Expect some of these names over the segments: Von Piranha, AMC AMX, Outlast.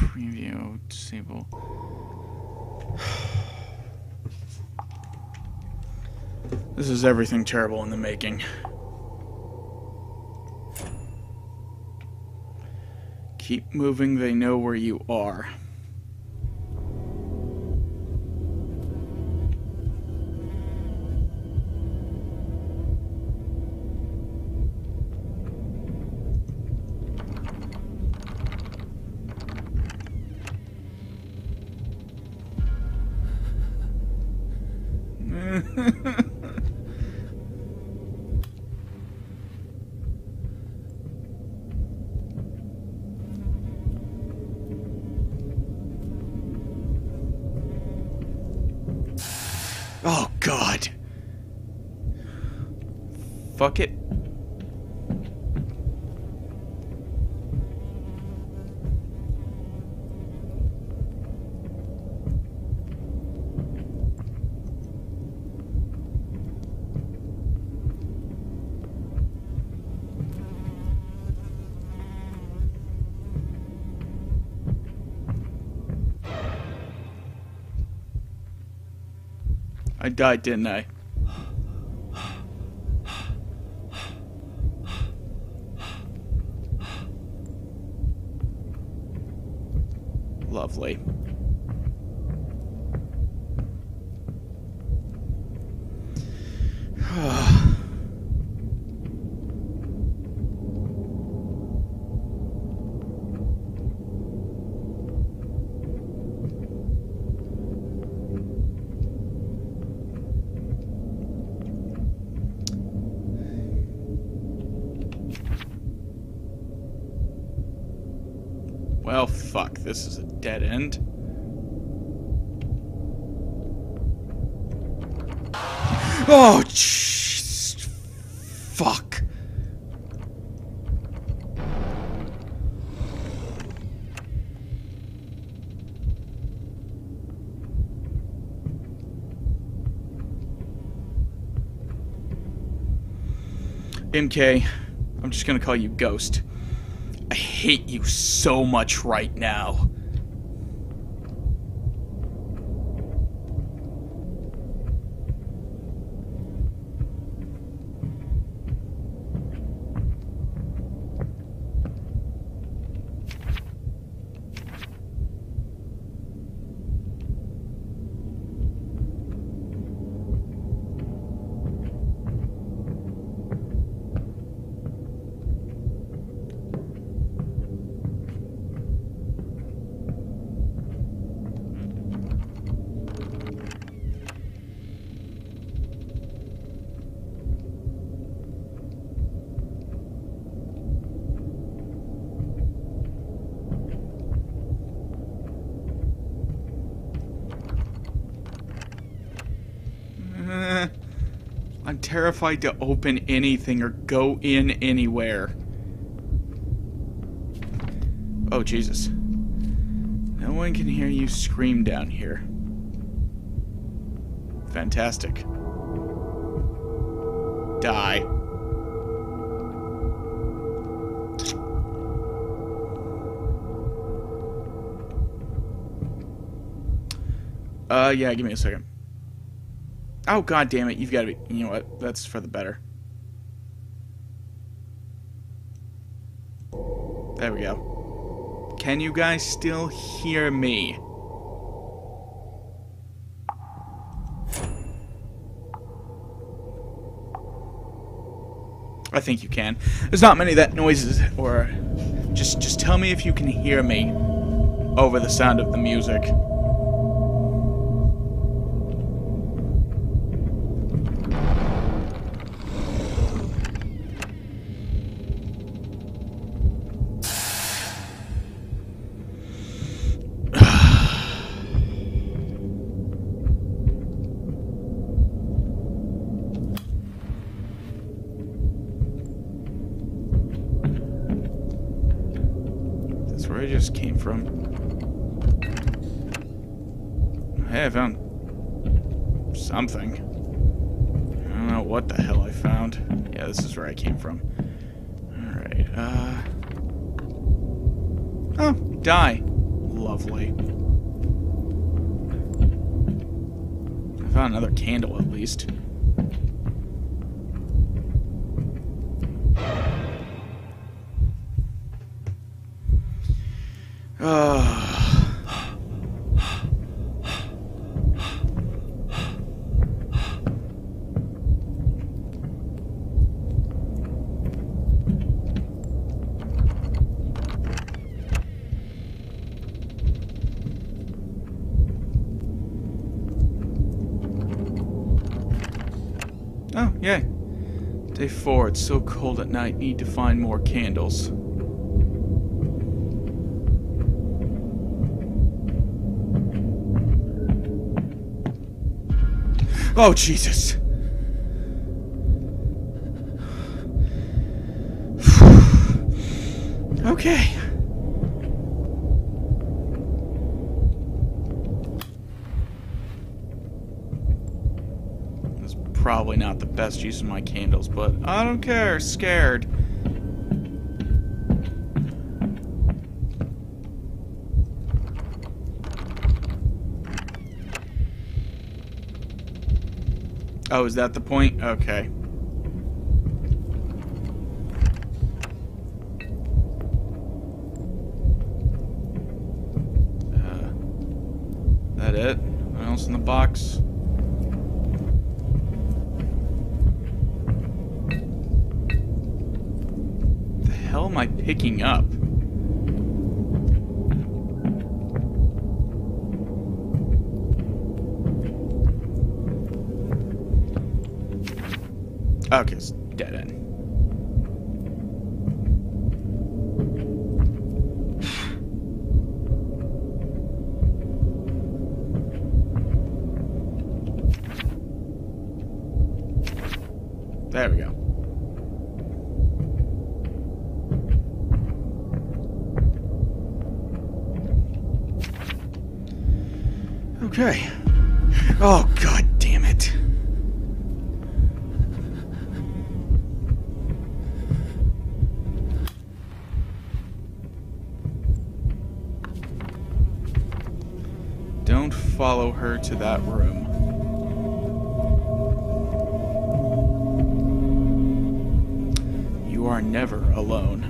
Preview disable. This is everything terrible in the making. Keep moving, they know where you are. Oh, God. Fuck it. I died, didn't I? Lovely. Well, fuck, this is a dead end. Oh, fuck. MK, I'm just gonna call you Ghost. I hate you so much right now. I'm terrified to open anything or go in anywhere. Oh, Jesus. No one can hear you scream down here. Fantastic. Die. Yeah, give me a second. Oh, god damn it, you've got to be... You know what? That's for the better. There we go. Can you guys still hear me? I think you can. There's not many that noises, or... Just tell me if you can hear me over the sound of the music. Where I just came from. Hey, I found something. I don't know what the hell I found. Yeah, this is where I came from. Alright, Oh, die. lovely. I found another candle at least. Oh, yay. Day 4, it's so cold at night, need to find more candles. Oh, Jesus! Okay. That's probably not the best use of my candles, but I don't care, scared. Oh, is that the point? Okay. That it? What else in the box? What the hell am I picking up? Okay, it's dead end. There we go. Okay. Oh, God. Don't follow her to that room. You are never alone.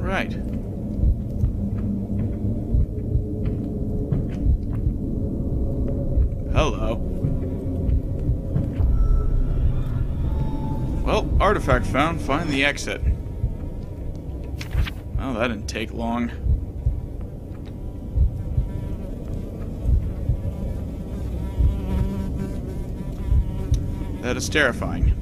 Right. Hello. Well, artifact found. Find the exit. Well, that didn't take long. That is terrifying.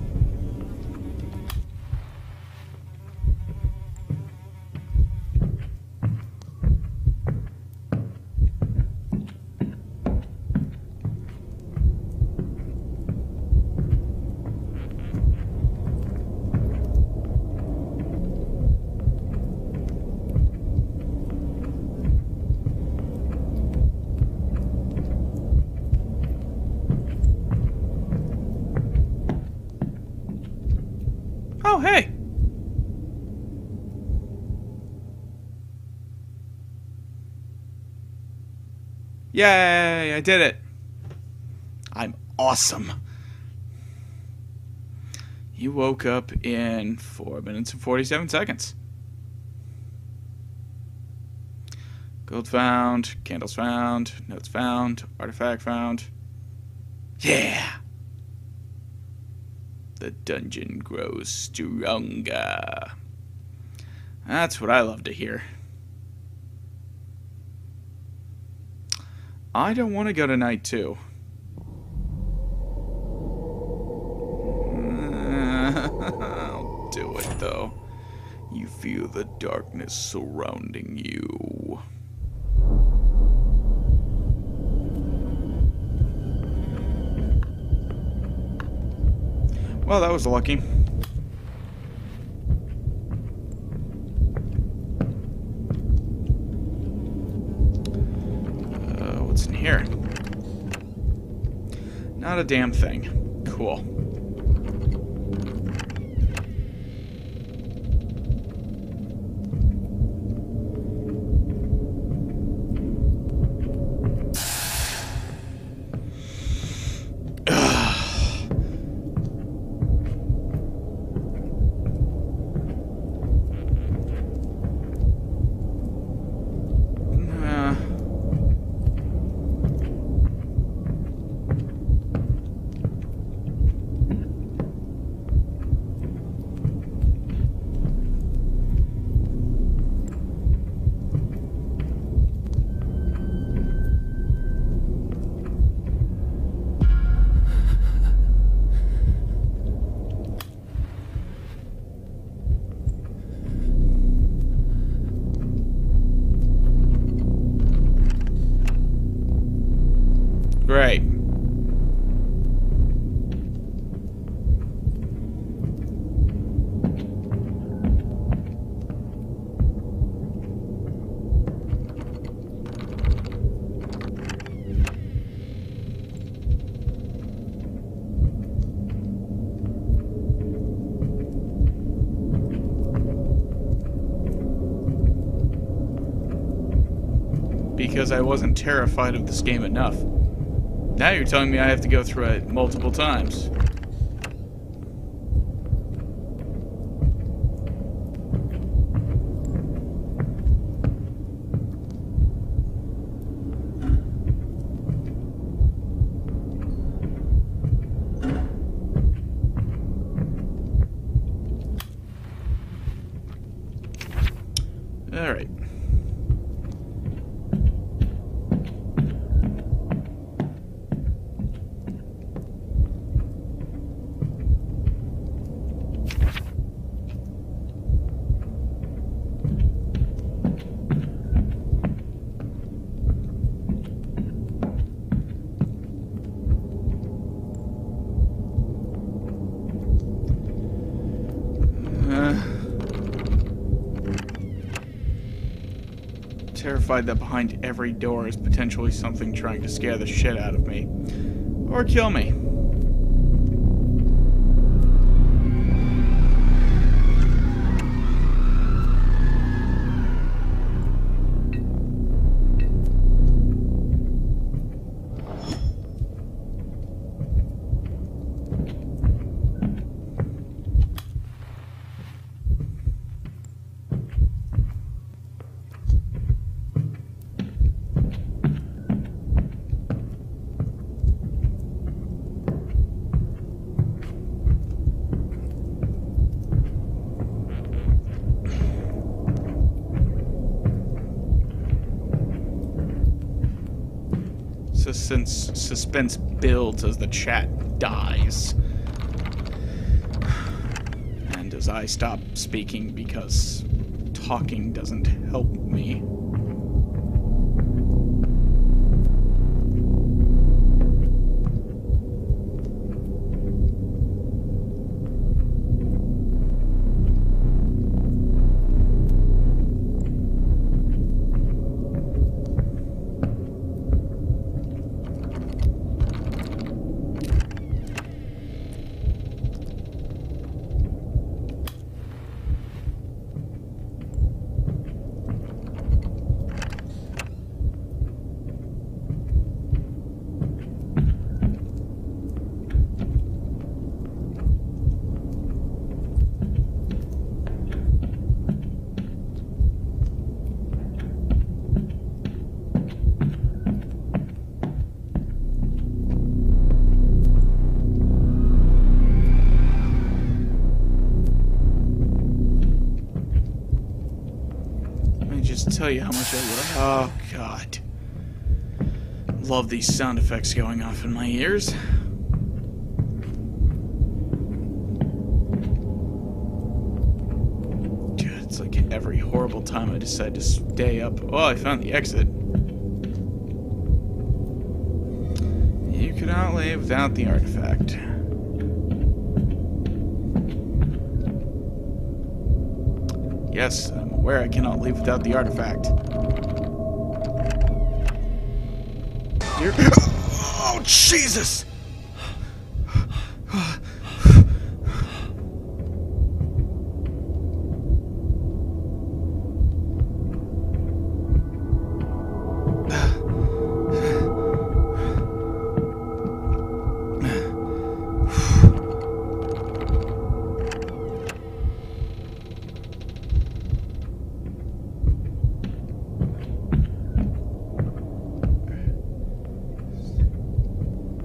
Oh, hey! Yay, I did it! I'm awesome! You woke up in 4 minutes and 47 seconds. Gold found, candles found, notes found, artifact found. Yeah! The dungeon grows stronger. That's what I love to hear. I don't want to go to night 2. I'll do it though. You feel the darkness surrounding you. Well, that was lucky. here? Not a damn thing. Cool. Great. Because I wasn't terrified of this game enough. Now you're telling me I have to go through it multiple times. All right. Terrified that behind every door is potentially something trying to scare the shit out of me. Or kill me. Since suspense builds as the chat dies. And as I stop speaking because talking doesn't help me. Tell you how much I love. Oh God, love these sound effects going off in my ears. Dude, it's like every horrible time I decide to stay up. Oh, I found the exit. You cannot leave without the artifact. Yes. Where I cannot leave without the artifact. here. Oh, Jesus!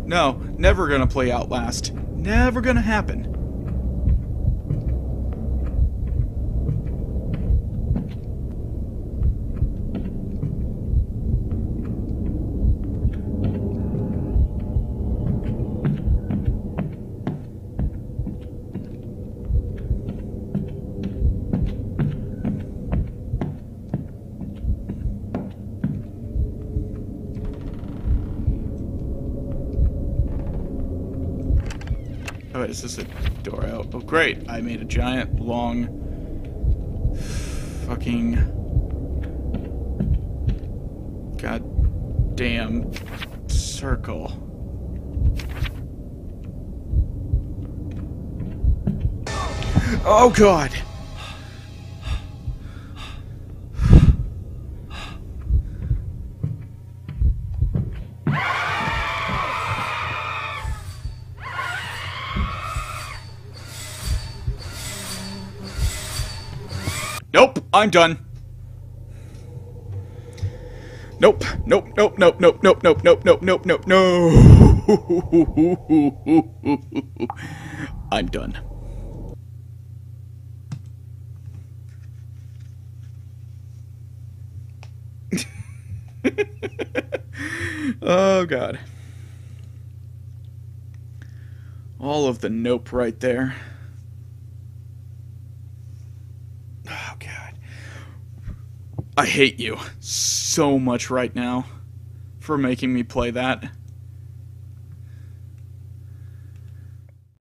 No, never gonna play Outlast. Never gonna happen. Wait, is this a door out? Oh, great. I made a giant, long, fucking goddamn circle. Oh, God. Nope, I'm done. Nope, nope, nope, nope, nope, nope, nope, nope, nope, nope, nope, no. I'm done. Oh, God. All of the nope right there. I hate you so much right now for making me play that.